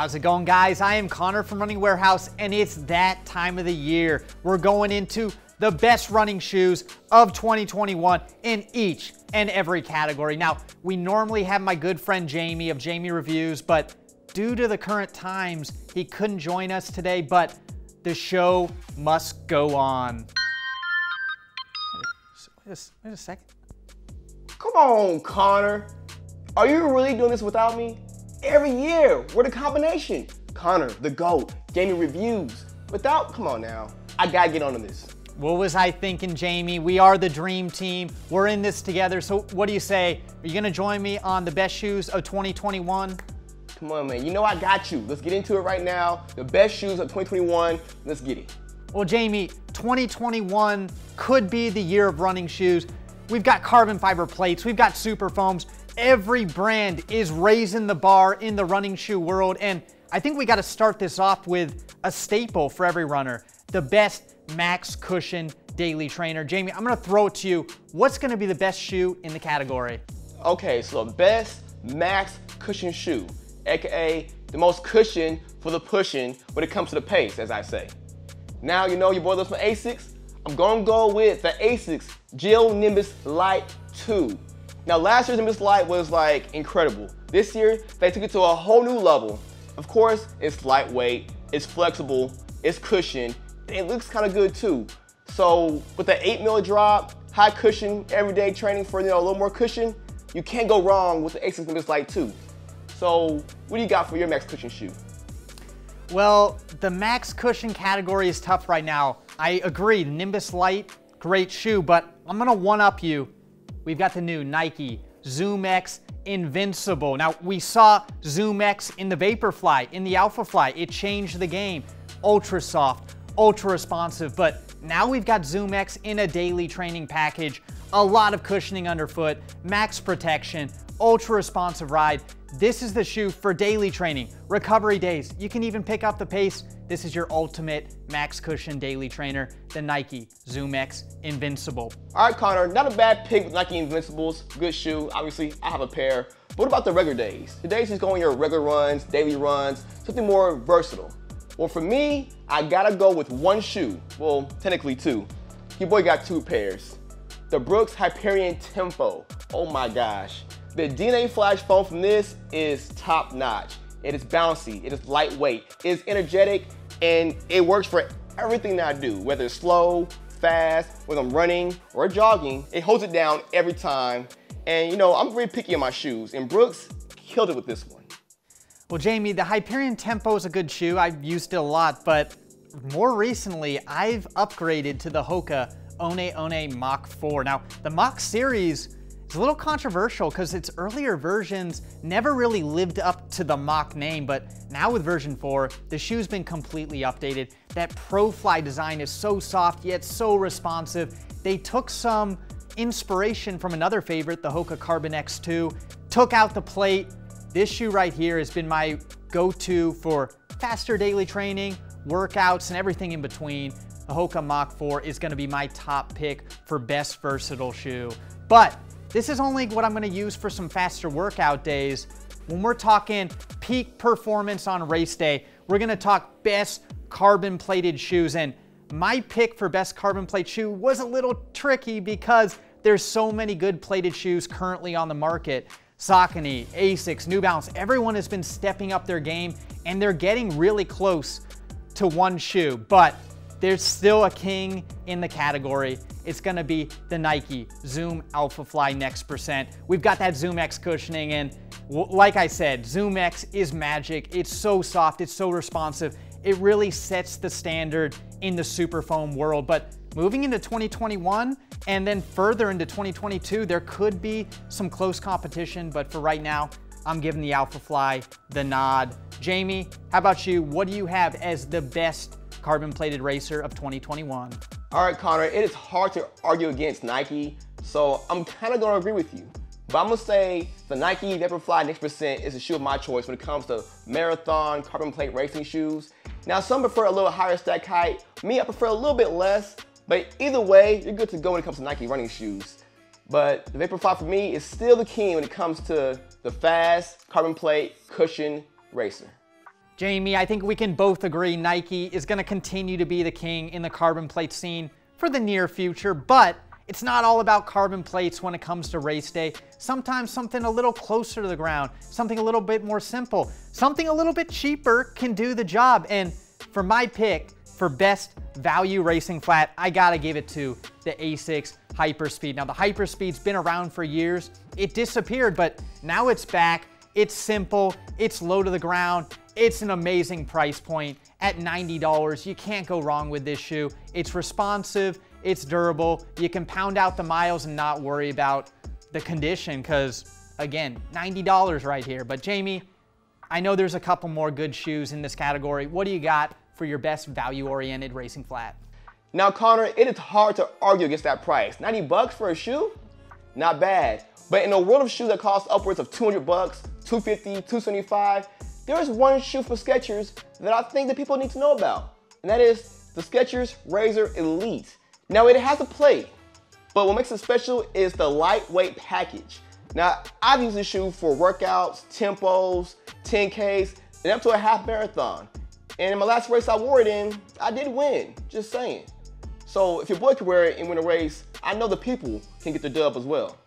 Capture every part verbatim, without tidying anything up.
How's it going, guys? I am Connor from Running Warehouse, and it's that time of the year. We're going into the best running shoes of twenty twenty-one in each and every category. Now, we normally have my good friend Jamie of Jamie Reviews, but due to the current times, he couldn't join us today, but the show must go on. Wait a, wait a second. Come on, Connor. Are you really doing this without me? Every year, we're the combination. Connor, the GOAT, Jamie Reviews. Without, come on now. I gotta get onto this. What was I thinking, Jamie? We are the dream team. We're in this together. So what do you say? Are you gonna join me on the best shoes of twenty twenty-one? Come on, man. You know I got you. Let's get into it right now. The best shoes of twenty twenty-one. Let's get it. Well, Jamie, twenty twenty-one could be the year of running shoes. We've got carbon fiber plates. We've got super foams. Every brand is raising the bar in the running shoe world. And I think we got to start this off with a staple for every runner, the best max cushion daily trainer. Jamie, I'm going to throw it to you. What's going to be the best shoe in the category? Okay, so the best max cushion shoe, A K A the most cushion for the pushing when it comes to the pace, as I say. Now, you know your boy loves from ASICS. I'm gonna go with the ASICS Gel Nimbus Lite two. Now, last year's Nimbus Lite was like incredible. This year, they took it to a whole new level. Of course, it's lightweight, it's flexible, it's cushioned, and it looks kind of good too. So with the eight mil drop, high cushion, everyday training for, you know, a little more cushion, you can't go wrong with the ASICS Nimbus Lite two. So what do you got for your max cushion shoe? Well, the max cushion category is tough right now. I agree, Nimbus Lite, great shoe, but I'm gonna one-up you. We've got the new Nike ZoomX Invincible. Now, we saw ZoomX in the Vaporfly, in the AlphaFly. It changed the game. Ultra soft, ultra responsive, but now we've got ZoomX in a daily training package. A lot of cushioning underfoot, max protection, ultra responsive ride. This is the shoe for daily training, recovery days. You can even pick up the pace. This is your ultimate max cushion daily trainer, the Nike ZoomX Invincible. All right, Connor, not a bad pick with Nike Invincibles. Good shoe, obviously, I have a pair. But what about the regular days? The days just going your regular runs, daily runs, something more versatile. Well, for me, I gotta go with one shoe. Well, technically two. Your boy got two pairs. The Brooks Hyperion Tempo. Oh my gosh. The D N A Flash foam from this is top notch. It is bouncy, it is lightweight, it is energetic, and it works for everything that I do, whether it's slow, fast, whether I'm running or jogging. It holds it down every time. And you know, I'm very picky in my shoes, and Brooks killed it with this one. Well, Jamie, the Hyperion Tempo is a good shoe. I've used it a lot, but more recently, I've upgraded to the Hoka One One Mach four. Now, the Mach series, it's a little controversial because its earlier versions never really lived up to the Mach name, but now with version four, the shoe's been completely updated. That ProFly design is so soft yet so responsive. They took some inspiration from another favorite, the Hoka Carbon X two, took out the plate. This shoe right here has been my go-to for faster daily training, workouts, and everything in between. The Hoka Mach four is gonna be my top pick for best versatile shoe. But this is only what I'm gonna use for some faster workout days. When we're talking peak performance on race day, we're gonna talk best carbon plated shoes. And my pick for best carbon plate shoe was a little tricky because there's so many good plated shoes currently on the market. Saucony, ASICS, New Balance, everyone has been stepping up their game and they're getting really close to one shoe, but there's still a king in the category. It's gonna be the Nike Zoom AlphaFly Next%. We've got that ZoomX cushioning, and like I said, ZoomX is magic. It's so soft, it's so responsive. It really sets the standard in the super foam world. But moving into twenty twenty-one and then further into twenty twenty-two, there could be some close competition, but for right now, I'm giving the AlphaFly the nod. Jamie, how about you? What do you have as the best carbon plated racer of twenty twenty-one? All right, Connor, it is hard to argue against Nike, so I'm kind of going to agree with you. But I'm going to say the Nike Vaporfly Next% is the shoe of my choice when it comes to marathon carbon plate racing shoes. Now, some prefer a little higher stack height. Me, I prefer a little bit less, but either way, you're good to go when it comes to Nike running shoes. But the Vaporfly for me is still the king when it comes to the fast carbon plate cushion racer. Jamie, I think we can both agree Nike is going to continue to be the king in the carbon plate scene for the near future, but it's not all about carbon plates when it comes to race day. Sometimes something a little closer to the ground, something a little bit more simple, something a little bit cheaper can do the job. And for my pick for best value racing flat, I gotta give it to the ASICS Hyperspeed. Now the Hyperspeed's been around for years. It disappeared, but now it's back. It's simple, it's low to the ground. It's an amazing price point at ninety dollars. You can't go wrong with this shoe. It's responsive, it's durable. You can pound out the miles and not worry about the condition because, again, ninety dollars right here. But Jamie, I know there's a couple more good shoes in this category. What do you got for your best value-oriented racing flat? Now, Connor, it is hard to argue against that price. ninety bucks for a shoe? Not bad. But in a world of shoes that cost upwards of two hundred bucks, two fifty, two seventy-five, there is one shoe for Skechers that I think that people need to know about, and that is the Skechers Razor Elite. Now it has a plate, but what makes it special is the lightweight package. Now I've used this shoe for workouts, tempos, ten Ks, and up to a half marathon. And in my last race I wore it in, I did win, just saying. So if your boy can wear it and win a race, I know the people can get the dub as well.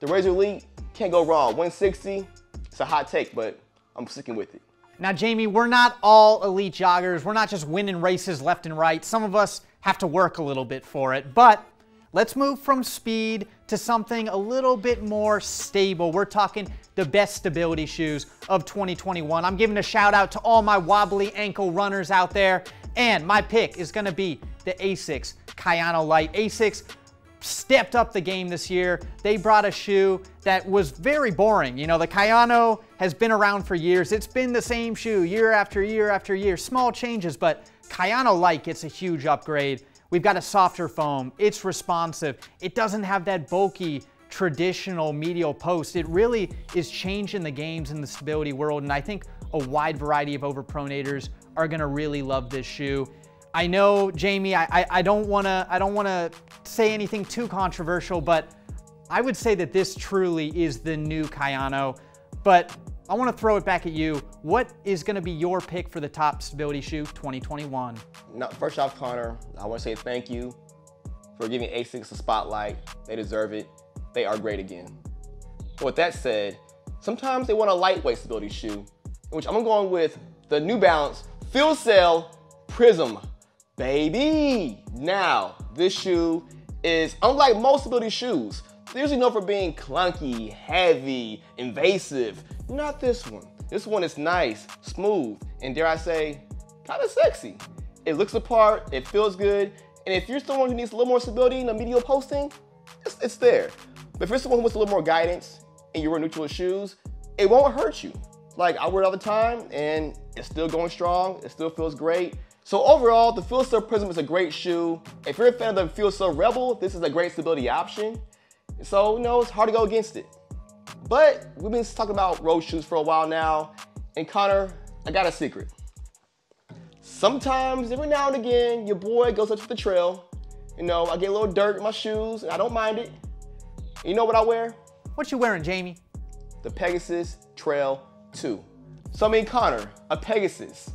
The Razor Elite, can't go wrong. one sixty, it's a hot take, but I'm sticking with it. Now, Jamie, we're not all elite joggers. We're not just winning races left and right. Some of us have to work a little bit for it, but let's move from speed to something a little bit more stable. We're talking the best stability shoes of twenty twenty-one. I'm giving a shout out to all my wobbly ankle runners out there, and my pick is gonna be the ASICS Kayano Lite. ASICS stepped up the game this year. They brought a shoe that was very boring. You know, the Kayano has been around for years. It's been the same shoe year after year after year. Small changes, but Kayano Lite gets a huge upgrade. We've got a softer foam. It's responsive. It doesn't have that bulky traditional medial post. It really is changing the games in the stability world, and I think a wide variety of overpronators are gonna really love this shoe. I know, Jamie, I, I, I don't wanna I don't wanna say anything too controversial, but I would say that this truly is the new Kayano. But I wanna throw it back at you. What is gonna be your pick for the top stability shoe twenty twenty-one? Now, first off, Connor, I wanna say thank you for giving ASICS a spotlight. They deserve it. They are great again. But with that said, sometimes they want a lightweight stability shoe, which I'm going with the New Balance FuelCell Prism. Baby! Now, this shoe is, unlike most stability shoes, they're usually known for being clunky, heavy, invasive. Not this one. This one is nice, smooth, and dare I say, kind of sexy. It looks the part, it feels good, and if you're someone who needs a little more stability in the medial posting, it's, it's there. But if you're someone who wants a little more guidance and you wear neutral shoes, it won't hurt you. Like, I wear it all the time, and it's still going strong, it still feels great. So overall, the FuelCell Prism is a great shoe. If you're a fan of the FuelCell Rebel, this is a great stability option. So, you know, it's hard to go against it. But we've been talking about road shoes for a while now. And Connor, I got a secret. Sometimes, every now and again, your boy goes up to the trail. You know, I get a little dirt in my shoes, and I don't mind it. And you know what I wear? What you wearing, Jamie? The Pegasus Trail two. So, I mean, Connor, a Pegasus,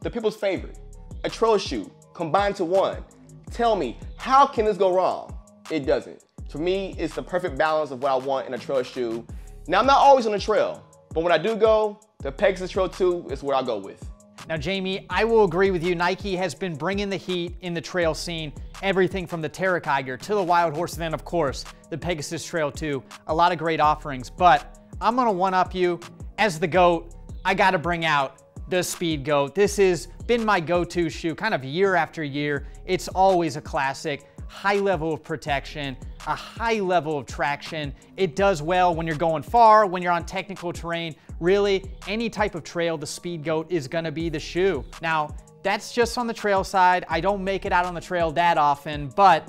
the people's favorite. A trail shoe combined to one. Tell me, how can this go wrong? It doesn't. For me, it's the perfect balance of what I want in a trail shoe. Now, I'm not always on the trail, but when I do go, the Pegasus Trail two is where I go with. Now, Jamie, I will agree with you. Nike has been bringing the heat in the trail scene. Everything from the Terra Kiger to the Wild Horse, and then, of course, the Pegasus Trail two. A lot of great offerings, but I'm gonna one-up you. As the GOAT, I gotta bring out the Speedgoat. This has been my go-to shoe kind of year after year. It's always a classic, high level of protection, a high level of traction. It does well when you're going far, when you're on technical terrain. Really, any type of trail, the Speedgoat is gonna be the shoe. Now, that's just on the trail side. I don't make it out on the trail that often, but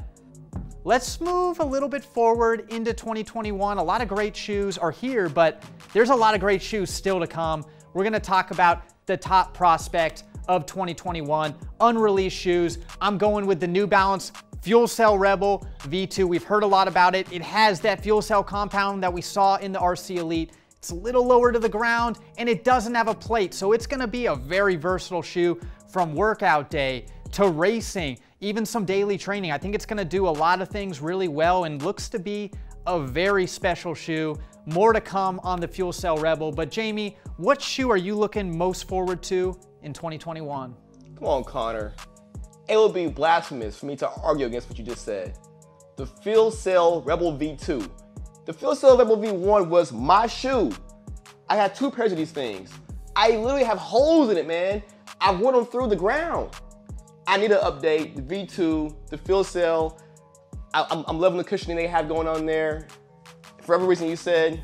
let's move a little bit forward into twenty twenty-one. A lot of great shoes are here, but there's a lot of great shoes still to come. We're gonna talk about the top prospect of twenty twenty-one, unreleased shoes. I'm going with the New Balance FuelCell Rebel V two. We've heard a lot about it. It has that fuel cell compound that we saw in the R C Elite. It's a little lower to the ground and it doesn't have a plate. So it's gonna be a very versatile shoe from workout day to racing, even some daily training. I think it's gonna do a lot of things really well and looks to be a very special shoe. More to come on the FuelCell Rebel. But Jamie, what shoe are you looking most forward to in twenty twenty-one? Come on, Connor. It would be blasphemous for me to argue against what you just said. The FuelCell Rebel V two. The FuelCell Rebel V one was my shoe. I had two pairs of these things. I literally have holes in it, man. I've worn them through the ground. I need to update the V two, the FuelCell. I, I'm, I'm loving the cushioning they have going on there. For every reason you said,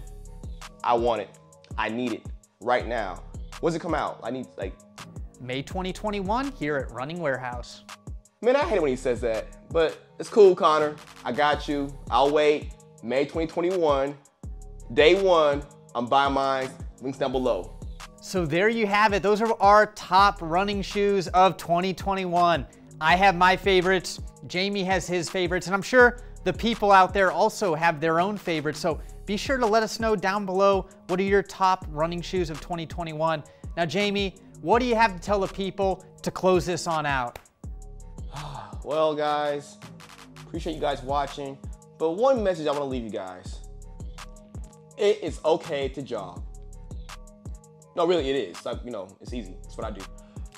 I want it. I need it right now. When does it come out? I need like May twenty twenty-one here at Running Warehouse. Man, I hate it when he says that, but it's cool, Connor. I got you. I'll wait. May twenty twenty-one, day one, I'm buying mine. Links down below. So there you have it. Those are our top running shoes of twenty twenty-one. I have my favorites. Jamie has his favorites, and I'm sure the people out there also have their own favorites. So be sure to let us know down below, what are your top running shoes of twenty twenty-one? Now, Jamie, what do you have to tell the people to close this on out? Well, guys, appreciate you guys watching. But one message I want to leave you guys. It is okay to jog. No, really, it is. Like, you know, it's easy. It's what I do.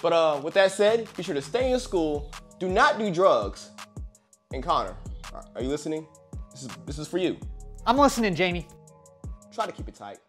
But uh, with that said, be sure to stay in your school. Do not do drugs. And Connor, are you listening? This is, this is for you. I'm listening, Jamie. Try to keep it tight.